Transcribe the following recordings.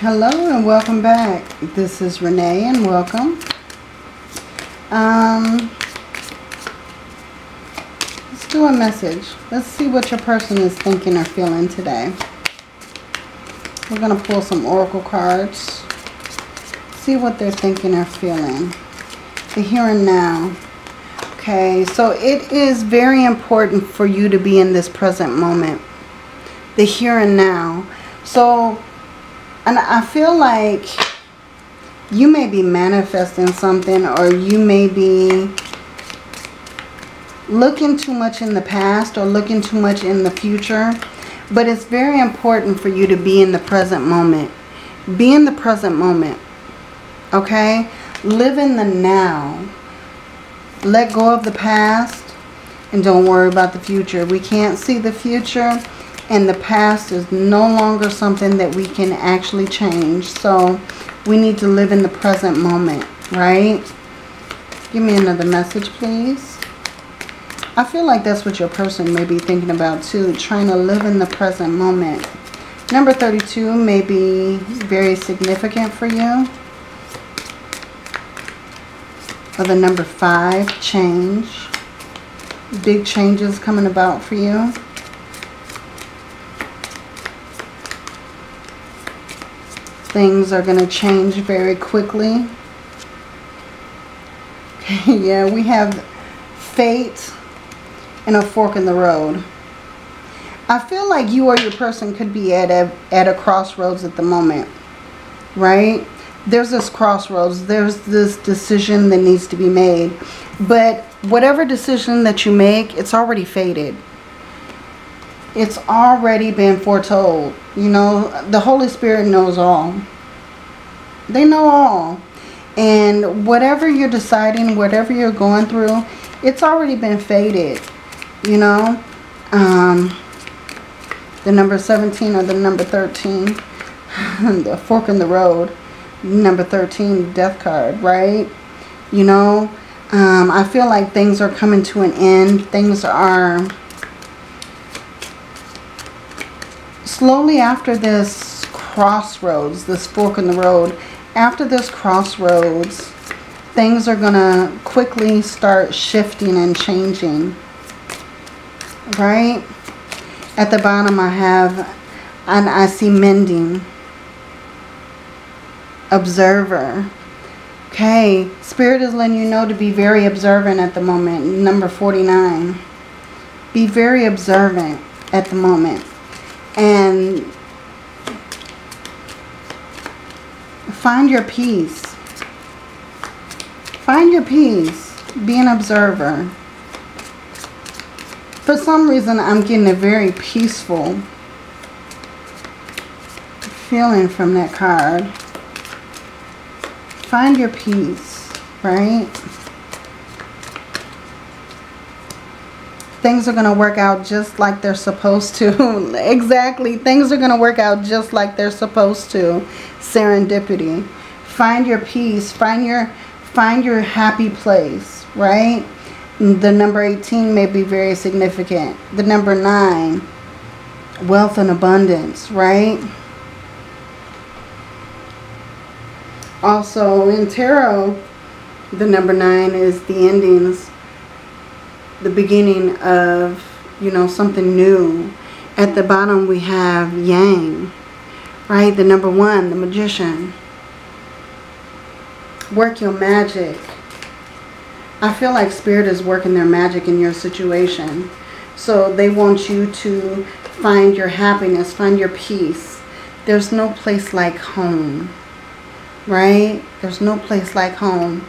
Hello and welcome back. This is Renee and welcome. Let's do a message. Let's see what your person is thinking or feeling today. We're going to pull some oracle cards. See what they're thinking or feeling. The here and now. Okay, so it is very important for you to be in this present moment. The here and now. So, and I feel like you may be manifesting something, or you may be looking too much in the past or looking too much in the future. But it's very important for you to be in the present moment. Be in the present moment. Okay? Live in the now. Let go of the past and don't worry about the future. We can't see the future. And the past is no longer something that we can actually change. So we need to live in the present moment, right? Give me another message, please. I feel like that's what your person may be thinking about too. Trying to live in the present moment. Number 32 may be very significant for you. Or the number 5, change. Big changes coming about for you. Things are going to change very quickly. Yeah, we have fate and a fork in the road. I feel like you or your person could be at a crossroads at the moment, right? There's this crossroads. There's this decision that needs to be made. But whatever decision that you make, it's already fated. It's already been foretold. You know, the Holy Spirit knows all. They know all. And whatever you're deciding, whatever you're going through, it's already been fated. You know, the number 17 or the number 13, the fork in the road, number 13, death card, right? You know, I feel like things are coming to an end. Things are... Slowly after this crossroads, this fork in the road, after this crossroads, things are going to quickly start shifting and changing, right? At the bottom I have, and I see mending, observer. Okay, Spirit is letting you know to be very observant at the moment. Number 49, be very observant at the moment. And find your peace. Find your peace. Be an observer. For some reason, I'm getting a very peaceful feeling from that card. Find your peace, right? Things are going to work out just like they're supposed to. Exactly. Things are going to work out just like they're supposed to. Serendipity. Find your peace. Find your happy place, right? The number 18 may be very significant. The number 9, wealth and abundance, right? Also, in tarot, the number 9 is the endings. The beginning of, you know, something new. At the bottom we have Yang, right? The number 1, the magician. Work your magic. I feel like Spirit is working their magic in your situation. So they want you to find your happiness, find your peace. There's no place like home, right? There's no place like home.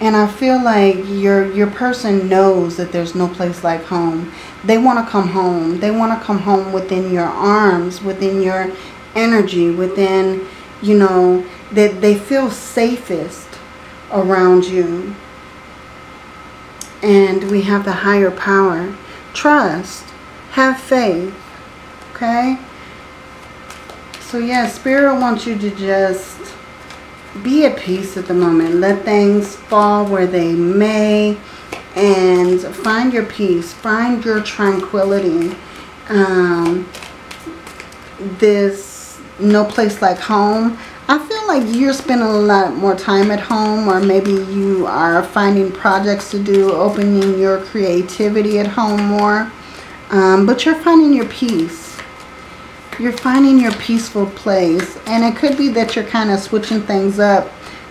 And I feel like your person knows that there's no place like home. They want to come home. They want to come home within your arms, within your energy, within, you know, that they feel safest around you. And we have the higher power. Trust. Have faith. Okay? So yeah, Spirit wants you to just... be at peace at the moment. Let things fall where they may and find your peace. Find your tranquility. This no place like home, I feel like you're spending a lot more time at home, or maybe you are finding projects to do, opening your creativity at home more. But you're finding your peace. You're finding your peaceful place. And it could be that you're kind of switching things up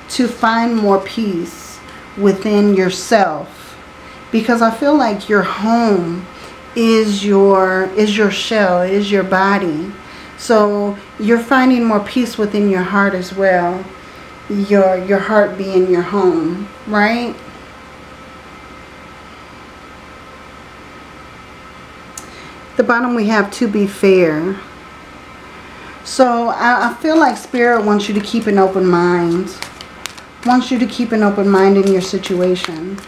to find more peace within yourself. Because I feel like your home is your shell, is your body. So you're finding more peace within your heart as well. Your heart being your home, right? At the bottom we have to be fair. So I feel like Spirit wants you to keep an open mind. Wants you to keep an open mind in your situation.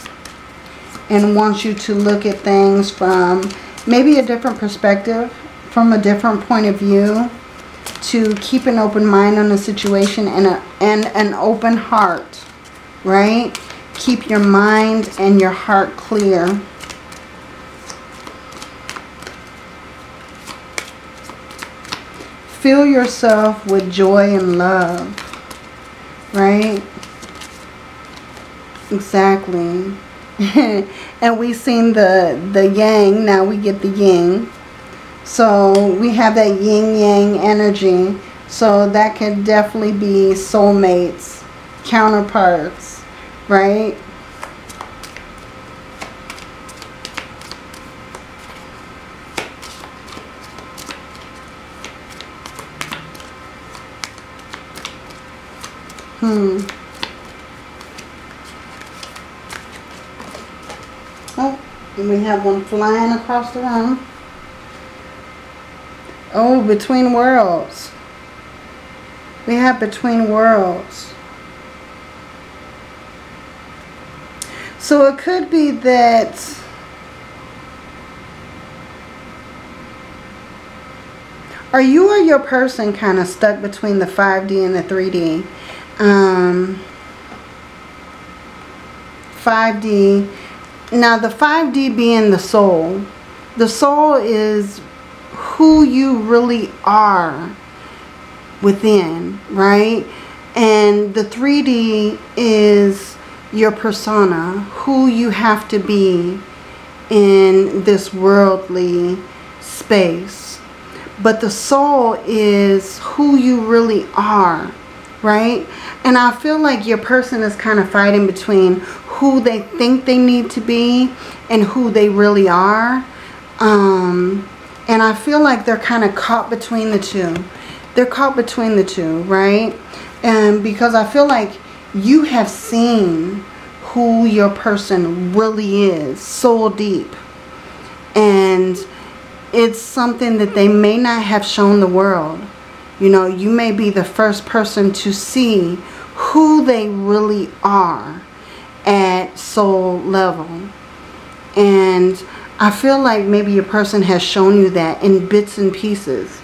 And wants you to look at things from maybe a different perspective, from a different point of view, to keep an open mind on the situation and an open heart, right? Keep your mind and your heart clear. Fill yourself with joy and love, right? Exactly. And we've seen the yang, now we get the yin. So we have that yin-yang energy. So that can definitely be soulmates, counterparts, right? Oh, and we have one flying across the room. Oh, between worlds. We have between worlds. So it could be that are you or your person kind of stuck between the 5D and the 3D? 5D. Now the 5D being the soul. The soul is who you really are within, right? And the 3D is your persona, who you have to be in this worldly space. But the soul is who you really are, right? And I feel like your person is kind of fighting between who they think they need to be and who they really are. And I feel like they're kind of caught between the two. They're caught between the two, right? And because I feel like you have seen who your person really is, soul deep. And it's something that they may not have shown the world. You know, you may be the first person to see who they really are at soul level. And I feel like maybe a person has shown you that in bits and pieces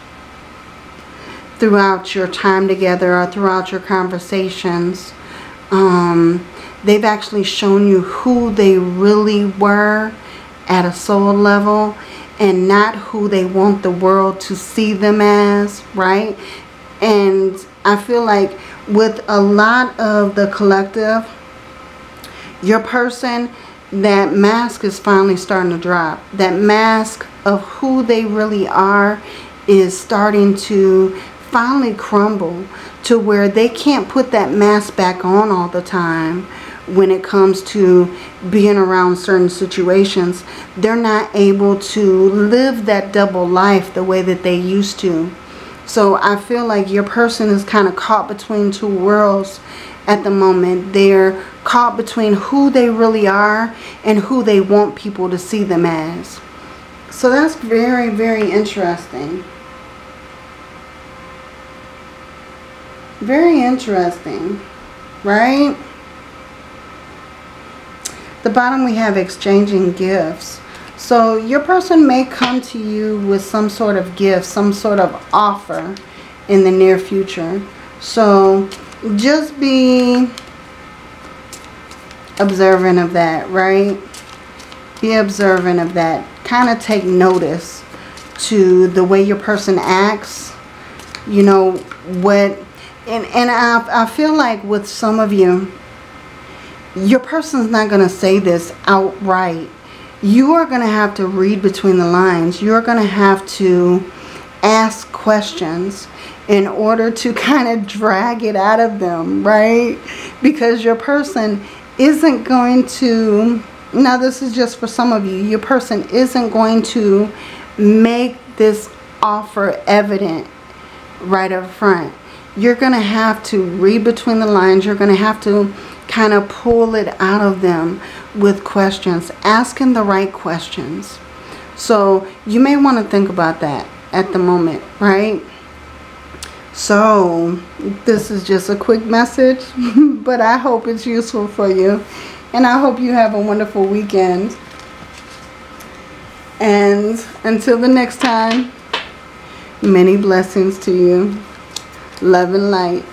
throughout your time together or throughout your conversations. They've actually shown you who they really were at a soul level and not who they want the world to see them as, right? And I feel like with a lot of the collective, your person, that mask is finally starting to drop. That mask of who they really are is starting to finally crumble to where they can't put that mask back on all the time when it comes to being around certain situations. They're not able to live that double life the way that they used to. So I feel like your person is kind of caught between two worlds at the moment. They're caught between who they really are and who they want people to see them as. So that's very, very interesting. Very interesting, right? At the bottom we have exchanging gifts. So your person may come to you with some sort of gift, some sort of offer in the near future. So just be observant of that, right? Be observant of that. Kind of take notice to the way your person acts, you know what, and I feel like with some of you, your person's not going to say this outright. You are going to have to read between the lines. You're going to have to ask questions in order to kind of drag it out of them, right? Because your person isn't going to, now this is just for some of you, your person isn't going to make this offer evident right up front. You're going to have to read between the lines. You're going to have to kind of pull it out of them with questions, asking the right questions. So you may want to think about that at the moment, right? So this is just a quick message, but I hope it's useful for you, and I hope you have a wonderful weekend. And until the next time, many blessings to you. Love and light.